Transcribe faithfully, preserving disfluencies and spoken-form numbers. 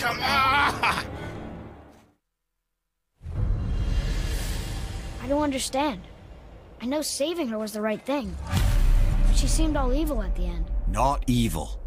Come on! I don't understand. I know saving her was the right thing, but she seemed all evil at the end. Not evil.